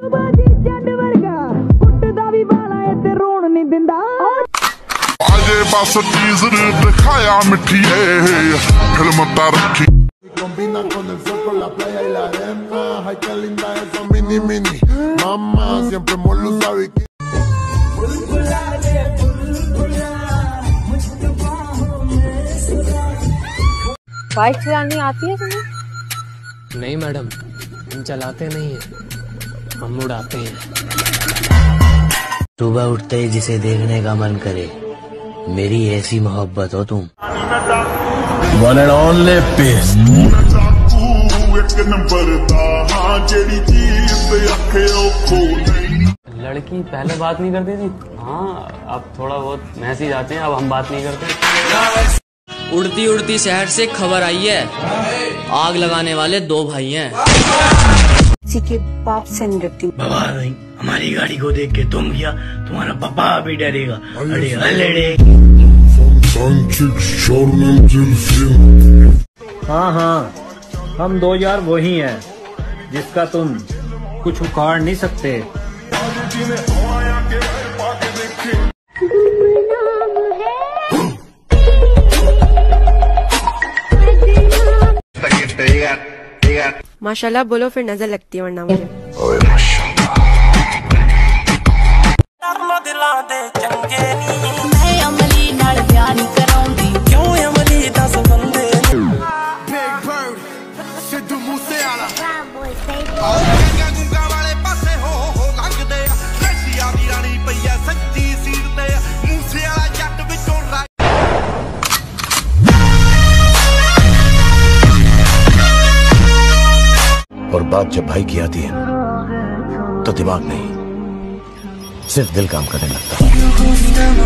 बस टीजर दिखाया मिठी फिल्म रखी combina con el sol, con la playa y la arena. Ay, qué linda esa mini mini mamá, siempre molo sabe que bike चलानी आती है तुम्हें? नहीं मैडम, हम चलाते नहीं है, हम उड़ाते हैं। सुबह उठते ही जिसे देखने का मन करे, मेरी ऐसी मोहब्बत हो तुम। वन एंड ओनली पीस लड़की पहले बात नहीं करती थी, हाँ अब थोड़ा बहुत मैसेज आते हैं, अब हम बात नहीं करते। उड़ती उड़ती शहर से खबर आई है, आग लगाने वाले दो भाई हैं। किसी के बाप से नहीं डरती। बाबा भाई हमारी गाड़ी को देख के तुम गया, तुम्हारा पापा भी डरेगा। हाँ हाँ हम दो यार वही हैं जिसका तुम कुछ उखाड़ नहीं सकते। माशाल्लाह बोलो फिर नजर लगती है वरना मुझे। और बात जब भाई की आती है तो दिमाग नहीं, सिर्फ दिल काम करने लगता है।